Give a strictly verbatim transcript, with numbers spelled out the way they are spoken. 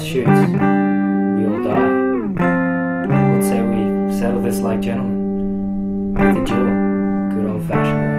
Shoots, we all die. I would say we settle this like gentlemen, with a chill, good old fashioned way.